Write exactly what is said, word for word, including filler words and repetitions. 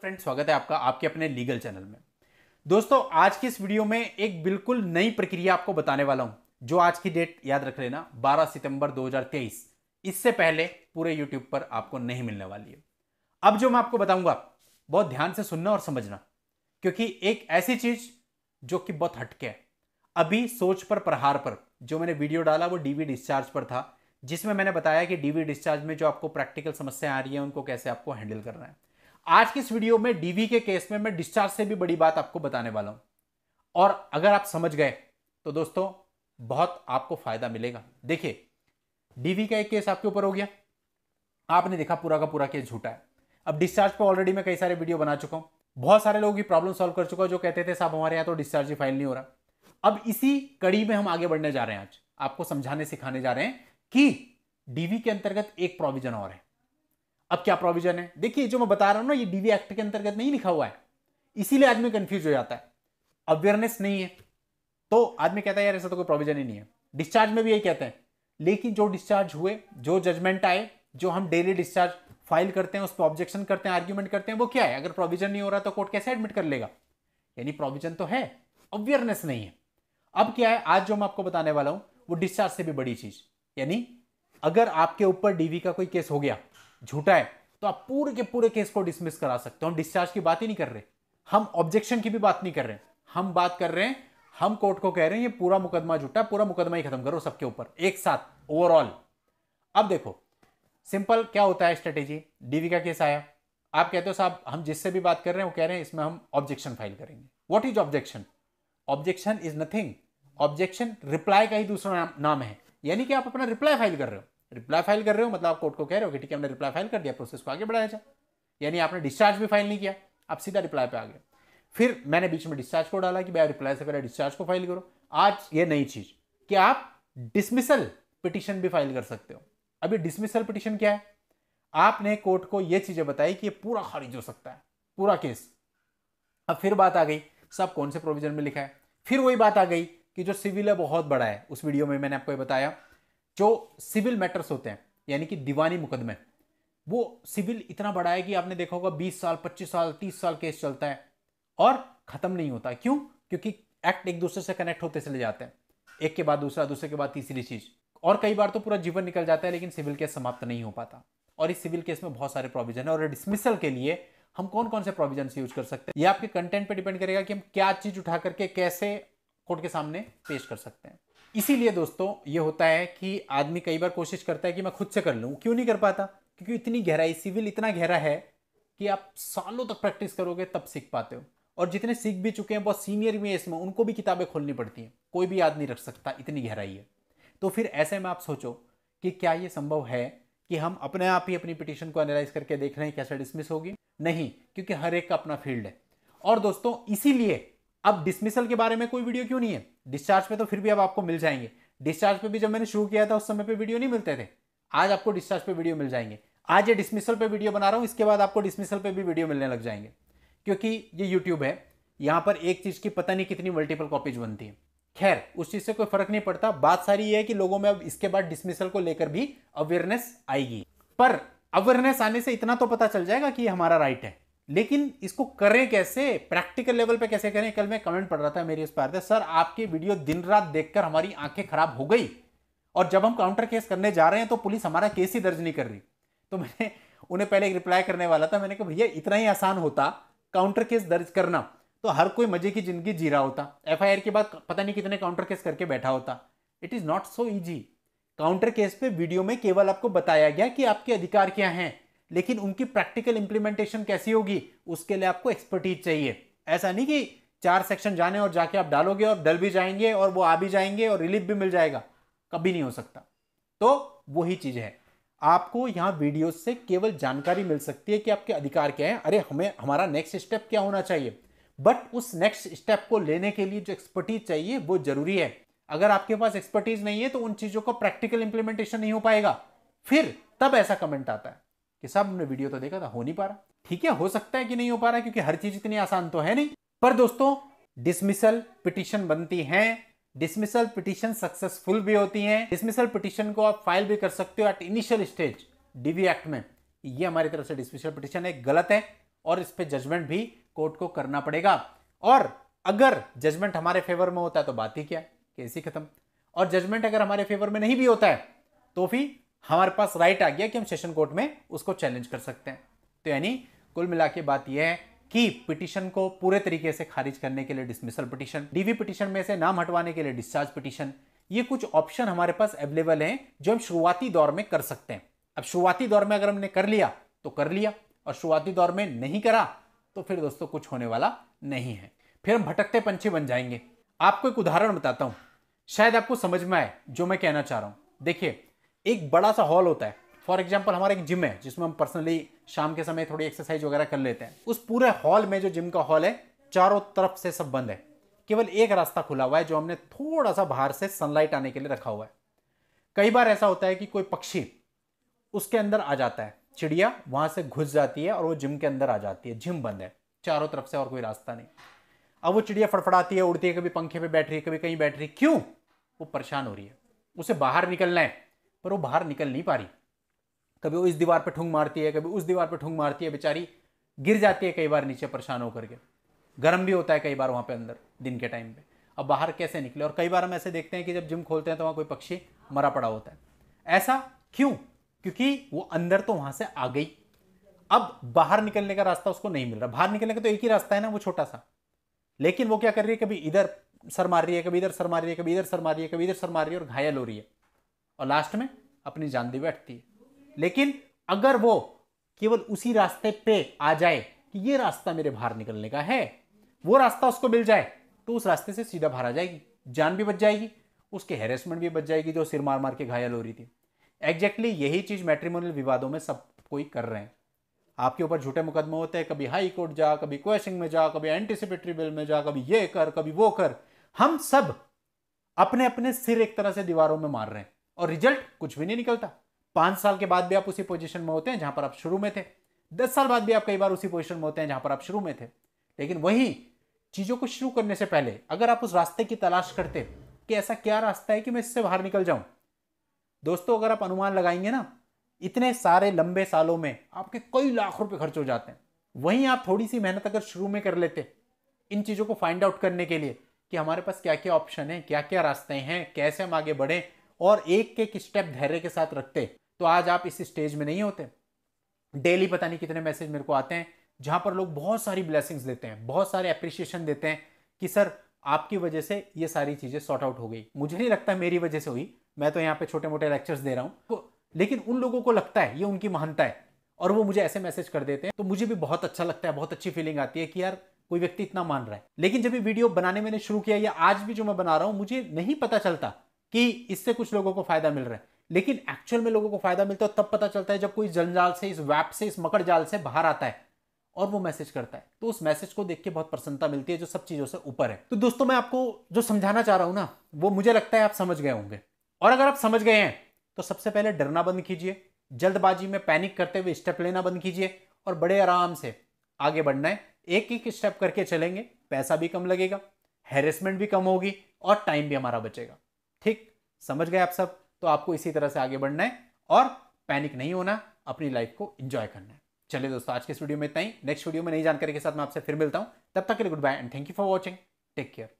Friends, स्वागत है आपका आपके अपने लीगल चैनल में। दोस्तों, आज की इस वीडियो में एक बिल्कुल नई प्रक्रिया आपको बताने वाला हूं, जो आज की डेट याद रख लेना बारह सितंबर दो हज़ार तेईस, इससे पहले पूरे यूट्यूब पर आपको नहीं मिलने वाली है। अब जो मैं आपको बताऊंगा बहुत ध्यान से सुनना और समझना, क्योंकि एक ऐसी चीज जो कि बहुत हटके है। अभी सोच पर प्रहार पर जो मैंने वीडियो डाला वो डीवी डिस्चार्ज पर था, जिसमें मैंने बताया कि डीवी डिस्चार्ज में जो आपको प्रैक्टिकल समस्याएं आ रही है उनको कैसे आपको हैंडल करना है। आज की इस वीडियो में डीवी के केस में मैं डिस्चार्ज से भी बड़ी बात आपको बताने वाला हूं, और अगर आप समझ गए तो दोस्तों बहुत आपको फायदा मिलेगा। देखिए, डीवी का एक केस आपके ऊपर हो गया, आपने देखा पूरा का पूरा केस झूठा है। अब डिस्चार्ज पर ऑलरेडी मैं कई सारे वीडियो बना चुका हूं, बहुत सारे लोगों की प्रॉब्लम सॉल्व कर चुका हूं जो कहते थे साहब हमारे यहाँ तो डिस्चार्ज ही फाइल नहीं हो रहा। अब इसी कड़ी में हम आगे बढ़ने जा रहे हैं, आज आपको समझाने सिखाने जा रहे हैं कि डीवी के अंतर्गत एक प्रोविजन और है। अब क्या प्रोविजन है? देखिए, जो मैं बता रहा हूं ना, ये डीवी एक्ट के अंतर्गत नहीं लिखा हुआ है, इसीलिए आदमी कंफ्यूज हो जाता है। अवेयरनेस नहीं है तो आदमी कहता है यार ऐसा तो कोई प्रोविजन ही नहीं है। डिस्चार्ज में भी यही कहते हैं, लेकिन जो डिस्चार्ज हुए, जो जजमेंट आए, जो हम डेली डिस्चार्ज फाइल करते हैं, उस पर ऑब्जेक्शन करते हैं, आर्ग्यूमेंट करते हैं, वो क्या है? अगर प्रोविजन नहीं हो रहा तो कोर्ट कैसे एडमिट कर लेगा? यानी प्रोविजन तो है, अवेयरनेस नहीं है। अब क्या है, आज जो मैं आपको बताने वाला हूं वो डिस्चार्ज से भी बड़ी चीज, यानी अगर आपके ऊपर डीवी का कोई केस हो गया झूठा है तो आप पूरे के पूरे केस को डिसमिस करा सकते हो। हम डिस्चार्ज की बात ही नहीं कर रहे, हम ऑब्जेक्शन की भी बात नहीं कर रहे, हम बात कर रहे हैं, हम कोर्ट को कह रहे हैं ये पूरा मुकदमा झूठा है, पूरा मुकदमा ही खत्म करो सबके ऊपर एक साथ ओवरऑल। अब देखो सिंपल क्या होता है स्ट्रेटेजी। डीवी का केस आया, आप कहते हो साहब हम जिससे भी बात कर रहे हैं वो कह रहे हैं इसमें हम ऑब्जेक्शन फाइल करेंगे। What is objection? Objection is nothing, objection reply का ही दूसरा नाम है। यानी कि आप अपना रिप्लाई फाइल कर रहे हो, रिप्लाई फाइल कर रहे हो मतलब आप कोर्ट को कह रहे हो कि ठीक है हमने रिप्लाई फाइल कर दिया, प्रोसेस को आगे बढ़ाया जाए। यानी आपने डिस्चार्ज भी फाइल नहीं किया, आप सीधा रिप्लाई पे आ गए। फिर मैंने बीच में डिस्चार्ज को डाला कि भाई रिप्लाई से पहले डिस्चार्ज को फाइल करो। आज ये नई चीज कि आप डिसमिसल पिटिशन भी फाइल कर सकते हो। अभी डिसमिसल पिटिशन क्या है? आपने कोर्ट को यह चीजें बताई कि यह पूरा खारिज हो सकता है, पूरा केस। अब फिर बात आ गई सब कौन से प्रोविजन में लिखा है। फिर वही बात आ गई कि जो सिविल है बहुत बड़ा है। उस वीडियो में मैंने आपको बताया जो सिविल मैटर्स होते हैं यानी कि दीवानी मुकदमे, वो सिविल इतना बड़ा है कि आपने देखा होगा बीस साल पच्चीस साल तीस साल केस चलता है और खत्म नहीं होता। क्यों? क्योंकि एक्ट एक दूसरे से कनेक्ट होते चले जाते हैं, एक के बाद दूसरा, दूसरे के बाद तीसरी चीज, और कई बार तो पूरा जीवन निकल जाता है लेकिन सिविल केस समाप्त नहीं हो पाता। और इस सिविल केस में बहुत सारे प्रोविजन है, और डिसमिसल के लिए हम कौन कौन से प्रोविजन यूज कर सकते हैं ये आपके कंटेंट पर डिपेंड करेगा कि हम क्या चीज उठा करके कैसे कोर्ट के सामने पेश कर सकते हैं। इसीलिए दोस्तों ये होता है कि आदमी कई बार कोशिश करता है कि मैं खुद से कर लूं, क्यों नहीं कर पाता? क्योंकि इतनी गहराई, सिविल इतना गहरा है कि आप सालों तक प्रैक्टिस करोगे तब सीख पाते हो। और जितने सीख भी चुके हैं बहुत सीनियर भी हैं इसमें, उनको भी किताबें खोलनी पड़ती हैं, कोई भी याद नहीं रख सकता, इतनी गहराई है। तो फिर ऐसे में आप सोचो कि क्या ये संभव है कि हम अपने आप ही अपनी पिटिशन को एनालाइज करके देख रहे हैं कैसे डिसमिस होगी? नहीं, क्योंकि हर एक का अपना फील्ड है। और दोस्तों इसीलिए अब डिसमिसल के बारे में कोई वीडियो क्यों नहीं है? डिस्चार्ज पे तो फिर भी अब आपको मिल जाएंगे। डिस्चार्ज पे भी जब मैंने शुरू किया था उस समय पे वीडियो नहीं मिलते थे, आज आपको डिस्चार्ज पे वीडियो मिल जाएंगे। आज ये डिसमिसल पे वीडियो बना रहा हूं, इसके बाद आपको डिसमिसल पे भी वीडियो मिलने लग जाएंगे, क्योंकि ये यूट्यूब है, यहाँ पर एक चीज की पता नहीं कितनी मल्टीपल कॉपीज बनती है। खैर उस चीज से कोई फर्क नहीं पड़ता, बात सारी ये है कि लोगों में अब इसके बाद डिसमिसल को लेकर भी अवेयरनेस आएगी। पर अवेयरनेस आने से इतना तो पता चल जाएगा कि हमारा राइट है, लेकिन इसको करें कैसे, प्रैक्टिकल लेवल पे कैसे करें। कल मैं कमेंट पढ़ रहा था, मेरे इस पार था सर आपकी वीडियो दिन रात देखकर हमारी आंखें खराब हो गई, और जब हम काउंटर केस करने जा रहे हैं तो पुलिस हमारा केस ही दर्ज नहीं कर रही। तो मैंने उन्हें पहले एक रिप्लाई करने वाला था, मैंने कहा भैया इतना ही आसान होता काउंटर केस दर्ज करना तो हर कोई मजे की जिंदगी जी रहा होता, एफ आई आर के बाद पता नहीं कितने काउंटर केस करके बैठा होता। It is not so easy. Counter case पे वीडियो में केवल आपको बताया गया कि आपके अधिकार क्या हैं, लेकिन उनकी प्रैक्टिकल इंप्लीमेंटेशन कैसी होगी उसके लिए आपको एक्सपर्टीज चाहिए। ऐसा नहीं कि चार सेक्शन जाने और जाके आप डालोगे और डल भी जाएंगे और वो आ भी जाएंगे और रिलीफ भी मिल जाएगा, कभी नहीं हो सकता। तो वही चीज है, आपको यहाँ वीडियो से केवल जानकारी मिल सकती है कि आपके अधिकार क्या हैं, अरे हमें हमारा नेक्स्ट स्टेप क्या होना चाहिए, बट उस नेक्स्ट स्टेप को लेने के लिए जो एक्सपर्टीज चाहिए वो जरूरी है। अगर आपके पास एक्सपर्टीज नहीं है तो उन चीजों का प्रैक्टिकल इंप्लीमेंटेशन नहीं हो पाएगा। फिर तब ऐसा कमेंट आता है कि साहब हमने वीडियो तो देखा था, हो नहीं पा रहा। ठीक है, हो सकता है कि नहीं हो पा रहा क्योंकि हर चीज इतनी आसान तो है नहीं। पर दोस्तों डिसमिसल पिटिशन बनती हैं, डिसमिसल पिटिशन सक्सेसफुल भी होती हैं, डिसमिसल पिटिशन को आप फाइल भी कर सकते हो at initial stage DV act में। ये हमारी तरफ से डिसमिसल पिटिशन एक गलत है और इस पे जजमेंट भी कोर्ट को करना पड़ेगा। और अगर जजमेंट हमारे फेवर में होता है तो बात ही क्या, केस ही खत्म। और जजमेंट अगर हमारे फेवर में नहीं भी होता है तो भी हमारे पास राइट आ गया कि हम सेशन कोर्ट में उसको चैलेंज कर सकते हैं। तो यानी कुल मिला के बात यह है कि पिटीशन को पूरे तरीके से खारिज करने के लिए डिसमिसल पिटीशन, डीवी पिटीशन में से नाम हटवाने के लिए डिस्चार्ज पिटीशन, ये कुछ ऑप्शन हमारे पास अवेलेबल हैं जो हम शुरुआती दौर में कर सकते हैं। अब शुरुआती दौर में अगर हमने कर लिया तो कर लिया, और शुरुआती दौर में नहीं करा तो फिर दोस्तों कुछ होने वाला नहीं है, फिर हम भटकते पंछी बन जाएंगे। आपको एक उदाहरण बताता हूँ, शायद आपको समझ में आए जो मैं कहना चाह रहा हूँ। देखिए, एक बड़ा सा हॉल होता है, फॉर एग्जाम्पल हमारा एक जिम है जिसमें हम पर्सनली शाम के समय थोड़ी एक्सरसाइज वगैरह कर लेते हैं। उस पूरे हॉल में, जो जिम का हॉल है, चारों तरफ से सब बंद है, केवल एक रास्ता खुला हुआ है जो हमने थोड़ा सा बाहर से सनलाइट आने के लिए रखा हुआ है। कई बार ऐसा होता है कि कोई पक्षी उसके अंदर आ जाता है, चिड़िया वहां से घुस जाती है और वो जिम के अंदर आ जाती है। जिम बंद है चारों तरफ से और कोई रास्ता नहीं। अब वो चिड़िया फड़फड़ाती है, उड़ती है, कभी पंखे पे बैठ रही है, कभी कहीं बैठ रही। क्यों? वो परेशान हो रही है, उसे बाहर निकलना है पर वो बाहर निकल नहीं पा रही। कभी वो इस दीवार पर ठूंग मारती है, कभी उस दीवार पर ठूंग मारती है, बेचारी गिर जाती है कई बार नीचे परेशान होकर के। गर्म भी होता है कई बार वहाँ पे अंदर दिन के टाइम पे, अब बाहर कैसे निकले। और कई बार हम ऐसे देखते हैं कि जब जिम खोलते हैं तो वहाँ कोई पक्षी मरा पड़ा होता है। ऐसा क्यों? क्योंकि वो अंदर तो वहाँ से आ गई, अब बाहर निकलने का रास्ता उसको नहीं मिल रहा। बाहर निकलने का तो एक ही रास्ता है ना, वो छोटा सा, लेकिन वो क्या कर रही है, कभी इधर सर मार रही है, कभी इधर सर मार रही है, कभी इधर सर मार रही है, कभी इधर सर मार रही है, और घायल हो रही है और लास्ट में अपनी जान दे बैठती है। लेकिन अगर वो केवल उसी रास्ते पर आ जाए कि ये रास्ता मेरे बाहर निकलने का है, वो रास्ता उसको मिल जाए, तो उस रास्ते से सीधा बाहर आ जाएगी, जान भी बच जाएगी, उसके हेरेसमेंट भी बच जाएगी जो सिर मार मार के घायल हो रही थी। एग्जैक्टली यही चीज़ मैट्रिमोनियल विवादों में सब कोई कर रहे हैं। आपके ऊपर झूठे मुकदमे होते हैं, कभी हाई कोर्ट जा, कभी क्वेश्चनिंग में जा, कभी एंटिसिपेटरी बिल में जा, कभी ये कर, कभी वो कर। हम सब अपने अपने सिर एक तरह से दीवारों में मार रहे हैं और रिजल्ट कुछ भी नहीं निकलता। पाँच साल के बाद भी आप उसी पोजिशन में होते हैं जहाँ पर आप शुरू में थे, दस साल बाद भी आप कई बार उसी पोजिशन में होते हैं जहाँ पर आप शुरू में थे। लेकिन वही चीज़ों को शुरू करने से पहले अगर आप उस रास्ते की तलाश करते कि ऐसा क्या रास्ता है कि मैं इससे बाहर निकल जाऊं, दोस्तों अगर आप अनुमान लगाएंगे ना, इतने सारे लंबे सालों में आपके कई लाख रुपए खर्च हो जाते हैं। वहीं आप थोड़ी सी मेहनत अगर शुरू में कर लेते इन चीज़ों को फाइंड आउट करने के लिए कि हमारे पास क्या क्या ऑप्शन है, क्या क्या रास्ते हैं, कैसे हम आगे बढ़ें, और एक एक स्टेप धैर्य के साथ रखते, तो आज आप इस स्टेज में नहीं होते। डेली पता नहीं कितने मैसेज मेरे को आते हैं जहाँ पर लोग बहुत सारी ब्लेसिंग्स देते हैं, बहुत सारे अप्रिशिएशन देते हैं कि सर आपकी वजह से ये सारी चीज़ें सॉर्ट आउट हो गई। मुझे नहीं लगता मेरी वजह से हुई, मैं तो यहाँ पे छोटे मोटे लेक्चर्स दे रहा हूँ, तो, लेकिन उन लोगों को लगता है ये उनकी महानता है और वो मुझे ऐसे मैसेज कर देते हैं। तो मुझे भी बहुत अच्छा लगता है, बहुत अच्छी फीलिंग आती है कि यार कोई व्यक्ति इतना मान रहा है। लेकिन जब ये वीडियो बनाने मैंने शुरू किया या आज भी जो मैं बना रहा हूँ, मुझे नहीं पता चलता कि इससे कुछ लोगों को फ़ायदा मिल रहा है, लेकिन एक्चुअल में लोगों को फायदा मिलता है तब पता चलता है जब कोई जंजाल से, इस वैप से, इस मकड़ जाल से बाहर आता है और वो मैसेज करता है, तो उस मैसेज को देख के बहुत प्रसन्नता मिलती है जो सब चीज़ों से ऊपर है। तो दोस्तों मैं आपको जो समझाना चाह रहा हूँ ना, वो मुझे लगता है आप समझ गए होंगे। और अगर आप समझ गए हैं तो सबसे पहले डरना बंद कीजिए, जल्दबाजी में पैनिक करते हुए स्टेप लेना बंद कीजिए और बड़े आराम से आगे बढ़ना है। एक एक स्टेप करके चलेंगे, पैसा भी कम लगेगा, हैरेसमेंट भी कम होगी और टाइम भी हमारा बचेगा। ठीक, समझ गए आप सब? तो आपको इसी तरह से आगे बढ़ना है और पैनिक नहीं होना, अपनी लाइफ को एंजॉय करना है। चलिए दोस्तों, आज के इस वीडियो में इतना ही। नेक्स्ट वीडियो में नई जानकारी के साथ मैं आपसे फिर मिलता हूं। तब तक के लिए good bye and thank you for watching. Take care.